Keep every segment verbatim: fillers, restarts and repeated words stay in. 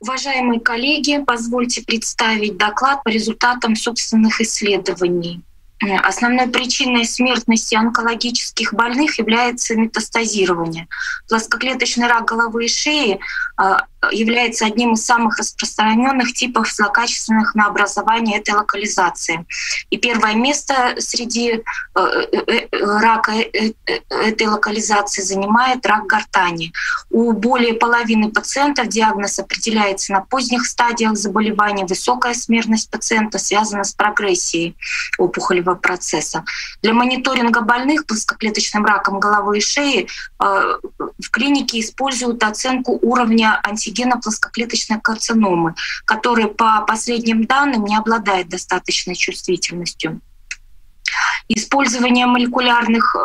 Уважаемые коллеги, позвольте представить доклад по результатам собственных исследований. Основной причиной смертности онкологических больных является метастазирование. Плоскоклеточный рак головы и шеи является одним из самых распространенных типов злокачественных на образование этой локализации. И первое место среди рака этой локализации занимает рак гортани. У более половины пациентов диагноз определяется на поздних стадиях заболевания. Высокая смертность пациента связана с прогрессией опухолевой процесса. Для мониторинга больных плоскоклеточным раком головы и шеи в клинике используют оценку уровня антигена плоскоклеточной карциномы, который по последним данным не обладает достаточной чувствительностью. Использование молекулярных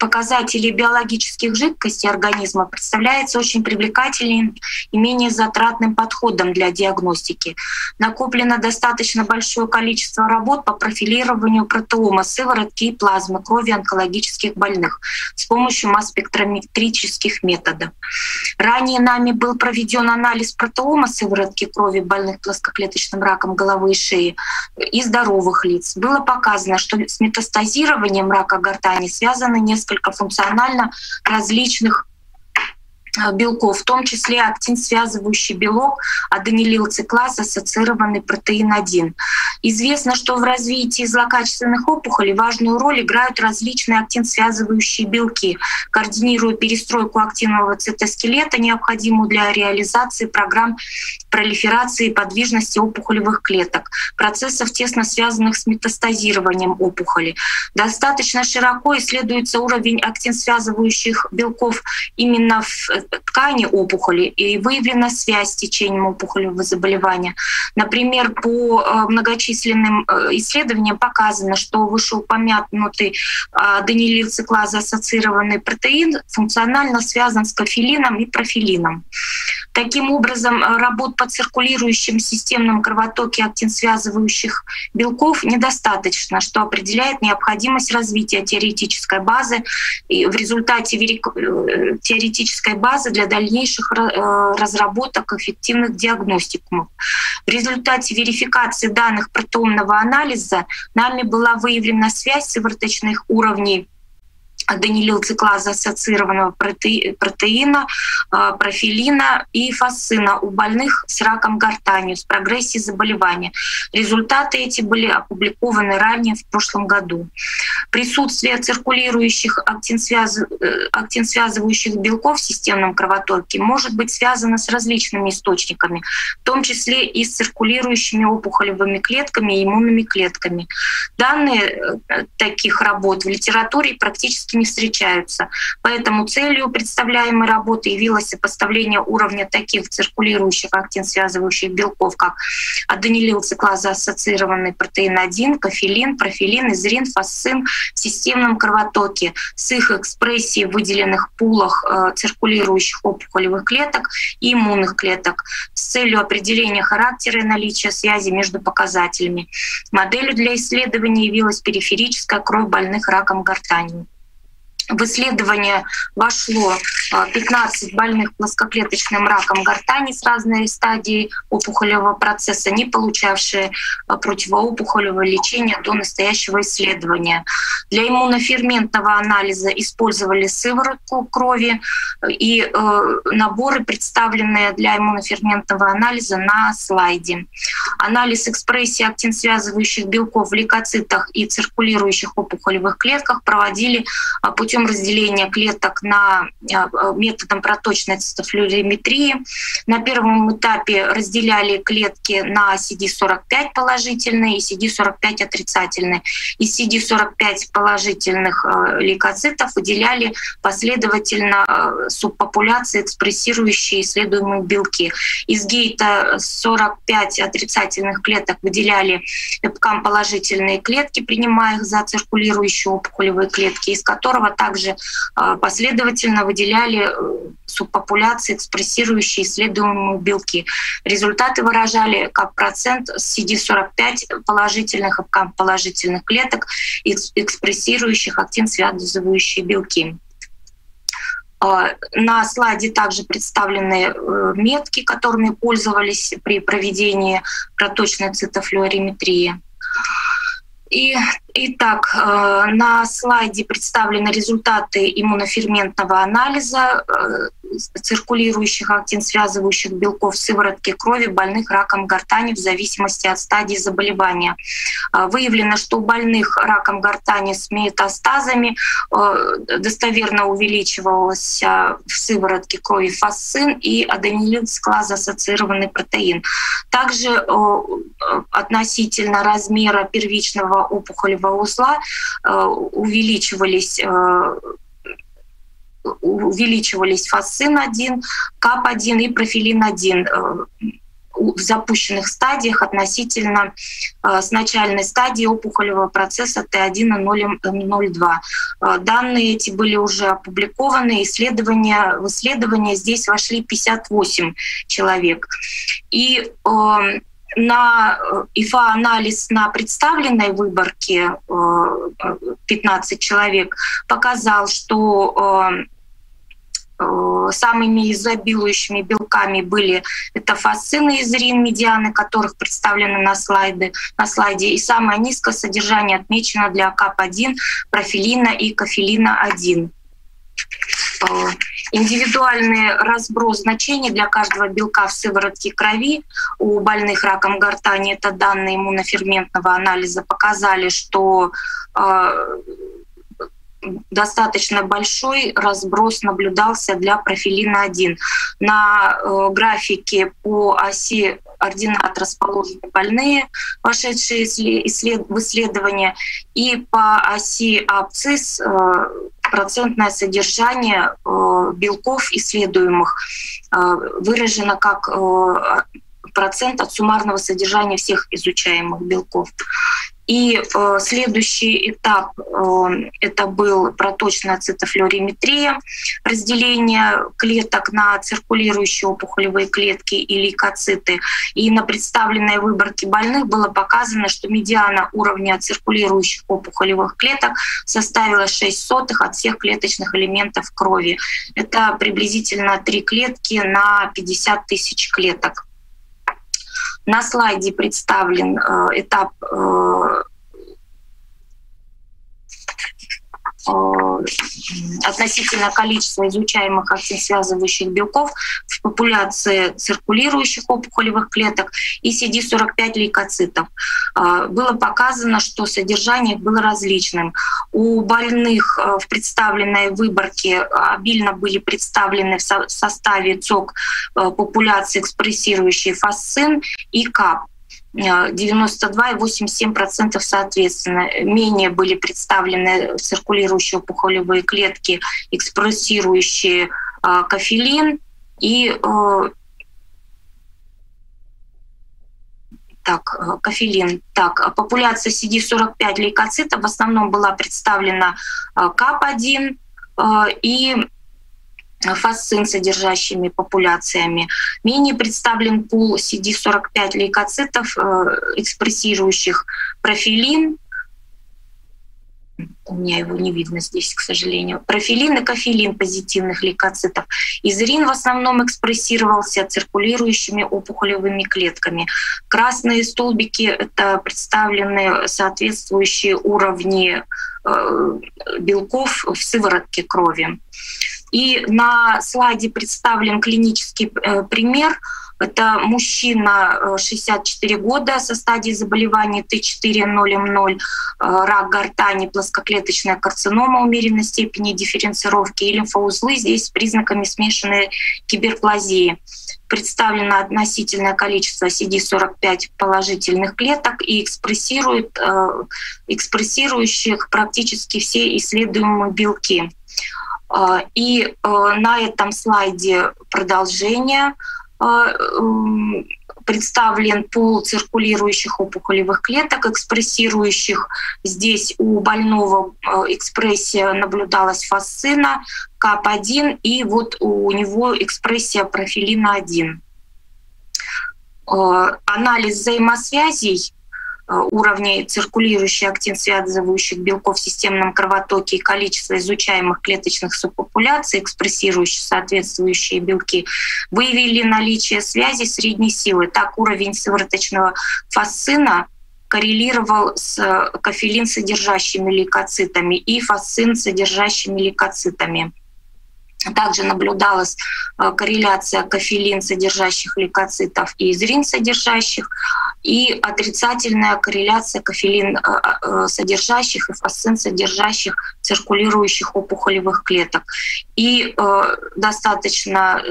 показателей биологических жидкостей организма представляется очень привлекательным и менее затратным подходом для диагностики. Накоплено достаточно большое количество работ по профилированию протеома, сыворотки и плазмы крови онкологических больных с помощью масс-спектрометрических методов. Ранее нами был проведен анализ протеома сыворотки крови больных плоскоклеточным раком головы и шеи и здоровых лиц. Было показано, что с метастазированием рака гортани связаны несколько функционально различных белков, в том числе актин-связывающий белок, аденилилцик-класс, ассоциированный протеин один. Известно, что в развитии злокачественных опухолей важную роль играют различные актин-связывающие белки, координируя перестройку актинового цитоскелета, необходимую для реализации программ пролиферации и подвижности опухолевых клеток, процессов, тесно связанных с метастазированием опухоли. Достаточно широко исследуется уровень актин-связывающих белков именно в ткани опухоли и выявлена связь с течением опухолевого заболевания. Например, по многочисленным исследованиям показано, что вышеупомянутый аденилилцик-класс-ассоциированный протеин функционально связан с кофелином и профилином. Таким образом, работ по циркулирующим системным кровотоке актин-связывающих белков недостаточно, что определяет необходимость развития теоретической базы и в результате теоретической базы для дальнейших разработок эффективных диагностикумов. В результате верификации данных протеомного анализа нами была выявлена связь сывороточных уровней аденилилцик-класса ассоциированного протеина, профилина и фасцина у больных с раком гортани, с прогрессией заболевания. Результаты эти были опубликованы ранее в прошлом году. Присутствие циркулирующих актин-связывающих белков в системном кровотоке может быть связано с различными источниками, в том числе и с циркулирующими опухолевыми клетками и иммунными клетками. Данные таких работ в литературе практически не встречаются. Поэтому целью представляемой работы явилось сопоставление уровня таких циркулирующих актин-связывающих белков, как аденилилцик-класс-ассоциированный протеин один, кофелин, профилин, изрин, фасцин в системном кровотоке с их экспрессией в выделенных пулах циркулирующих опухолевых клеток и иммунных клеток с целью определения характера и наличия связи между показателями. Моделью для исследования явилась периферическая кровь больных раком гортани. В исследование вошло пятнадцать больных плоскоклеточным раком гортани с разной стадией опухолевого процесса, не получавшие противоопухолевого лечения до настоящего исследования. Для иммуноферментного анализа использовали сыворотку крови и наборы, представленные для иммуноферментного анализа на слайде. Анализ экспрессии актин-связывающих белков в лейкоцитах и циркулирующих опухолевых клетках проводили путем разделения клеток на методом проточной цитофлюориметрии. На первом этапе разделяли клетки на си ди сорок пять положительные и си ди сорок пять отрицательные. Из си ди сорок пять положительных лейкоцитов выделяли последовательно субпопуляции, экспрессирующие исследуемые белки. Из гейта сорок пять отрицательных клеток выделяли ЭпКАМ положительные клетки, принимая их за циркулирующие опухолевые клетки, из которого также Также последовательно выделяли субпопуляции, экспрессирующие исследуемые белки. Результаты выражали как процент си ди сорок пять положительных и ЭпКАМ положительных клеток, экспрессирующих актин-связывающие белки. На слайде также представлены метки, которыми пользовались при проведении проточной цитофлюориметрии. И, итак, на слайде представлены результаты иммуноферментного анализа циркулирующих актинсвязывающих белков в сыворотке крови больных раком гортани в зависимости от стадии заболевания. Выявлено, что у больных раком гортани с метастазами достоверно увеличивалось в сыворотке крови фасцин и аденилинсклаз-ассоциированный протеин. Также относительно размера первичного опухолевого узла увеличивались увеличивались фасцин один, КАП один и профилин один в запущенных стадиях относительно с начальной стадии опухолевого процесса Т один и ноль два. Данные эти были уже опубликованы, исследования, в исследования здесь вошли пятьдесят восемь человек. И на ИФА-анализ на представленной выборке пятнадцать человек показал, что самыми изобилующими белками были это фасцин и изерин, медианы которых представлены на слайде, на слайде, и самое низкое содержание отмечено для КАП один, профилина и кофилина один. Индивидуальный разброс значений для каждого белка в сыворотке крови у больных раком гортани, это данные иммуноферментного анализа, показали, что э, достаточно большой разброс наблюдался для профилина один. На э, графике по оси ординат расположены больные, вошедшие исслед... в исследование, и по оси абцисс э, процентное содержание белков исследуемых выражено как процент от суммарного содержания всех изучаемых белков. И следующий этап — это был проточная цитофлюориметрия, разделение клеток на циркулирующие опухолевые клетки и лейкоциты. И на представленной выборке больных было показано, что медиана уровня циркулирующих опухолевых клеток составила шесть сотых от всех клеточных элементов крови. Это приблизительно три клетки на пятьдесят тысяч клеток. На слайде представлен э, этап э, э, относительно количества изучаемых актинсвязывающих белков в популяции циркулирующих опухолевых клеток и си ди сорок пять лейкоцитов. Э, было показано, что содержание было различным. У больных э, в представленной выборке обильно были представлены в, со в составе ЦОК э, популяции, экспрессирующие фасцин и КАП, девяносто два и восемьдесят семь процентов соответственно. Менее были представлены циркулирующие опухолевые клетки, экспрессирующие э, кофилин и э, так, кофилин. Так, популяция си ди сорок пять лейкоцитов в основном была представлена э, КАП один э, и фасцин содержащими популяциями. Менее представлен пул си ди сорок пять лейкоцитов, экспрессирующих профилин. У меня его не видно здесь, к сожалению. Профилин и кофилин позитивных лейкоцитов. Изерин в основном экспрессировался циркулирующими опухолевыми клетками. Красные столбики — это представлены соответствующие уровни белков в сыворотке крови. И на слайде представлен клинический пример. Это мужчина шестьдесят четыре года со стадией заболевания Т четыре ноль ноль, рак гортани, плоскоклеточная карцинома умеренной степени дифференцировки и лимфоузлы здесь с признаками смешанной киберплазии. Представлено относительное количество си ди сорок пять положительных клеток и экспрессирует, э, экспрессирующих практически все исследуемые белки. Э, и э, на этом слайде продолжение. Представлен пул циркулирующих опухолевых клеток, экспрессирующих. Здесь у больного экспрессия наблюдалась фасцина, КАП один, и вот у него экспрессия профилина один. Анализ взаимосвязей уровней циркулирующих актин-связывающих белков в системном кровотоке и количество изучаемых клеточных субпопуляций, экспрессирующих соответствующие белки, выявили наличие связи средней силы. Так, уровень сывороточного фасцина коррелировал с кофелин-содержащими лейкоцитами и фасцин-содержащими лейкоцитами. Также наблюдалась корреляция кофелин-содержащих лейкоцитов и изрин-содержащих, и отрицательная корреляция кофелин-содержащих и фасцин-содержащих циркулирующих опухолевых клеток. И достаточно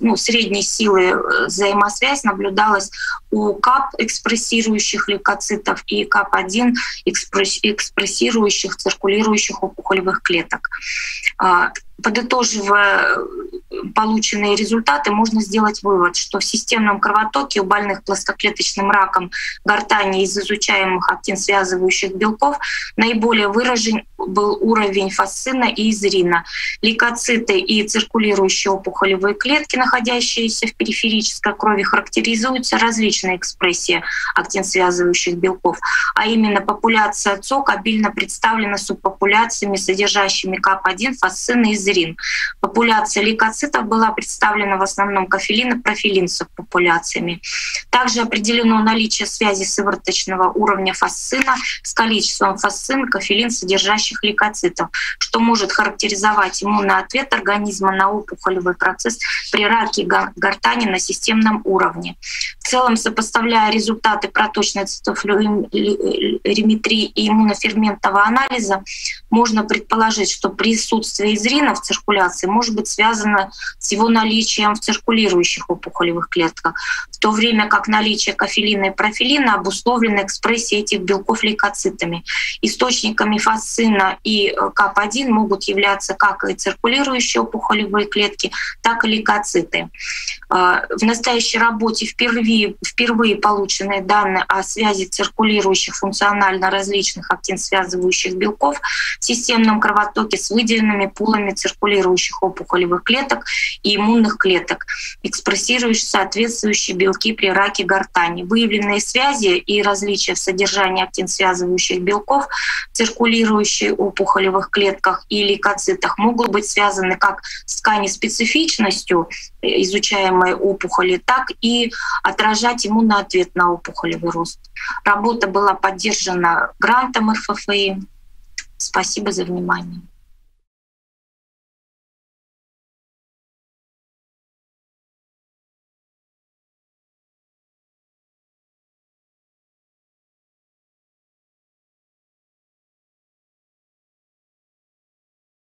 ну, средней силы взаимосвязь наблюдалась у КАП-экспрессирующих лейкоцитов и КАП один экспрессирующих циркулирующих опухолевых клеток. Подытоживая полученные результаты, можно сделать вывод, что в системном кровотоке у больных плоскоклеточным раком гортани из изучаемых актин-связывающих белков наиболее выражен был уровень фасцина и изрина. Лейкоциты и циркулирующие опухолевые клетки, находящиеся в периферической крови, характеризуются различной экспрессией актин-связывающих белков, а именно популяция ЦОК обильно представлена субпопуляциями, содержащими КАП один, фасцин и изрин. Популяция лейкоцитов была представлена в основном кофелин и профилин субпопуляциями. Также определено наличие связи сывороточного уровня фасцина с количеством фасцин, кофелин, содержащих лейкоцитов, что может характеризовать иммунный ответ организма на опухолевый процесс при раке гортани на системном уровне. В целом, сопоставляя результаты проточной цитофлюориметрии и иммуноферментного анализа, можно предположить, что присутствие изрина в циркуляции может быть связано с его наличием в циркулирующих опухолевых клетках, в то время как наличие кофелина и профилина обусловлено экспрессией этих белков лейкоцитами. Источниками фасцина и КАП один могут являться как и циркулирующие опухолевые клетки, так и лейкоциты. В настоящей работе впервые, впервые получены данные о связи циркулирующих функционально различных актин-связывающих белков в системном кровотоке с выделенными пулами циркулирующих опухолевых клеток и иммунных клеток, экспрессирующих соответствующие белки при раке гортани. Выявленные связи и различия в содержании актин-связывающих белков, циркулирующих опухолевых клетках и лейкоцитах могут быть связаны как с тканеспецифичностью изучаемой опухоли, так и отражать иммунный ответ на опухолевый рост. Работа была поддержана грантом эр эф эф и. Спасибо за внимание.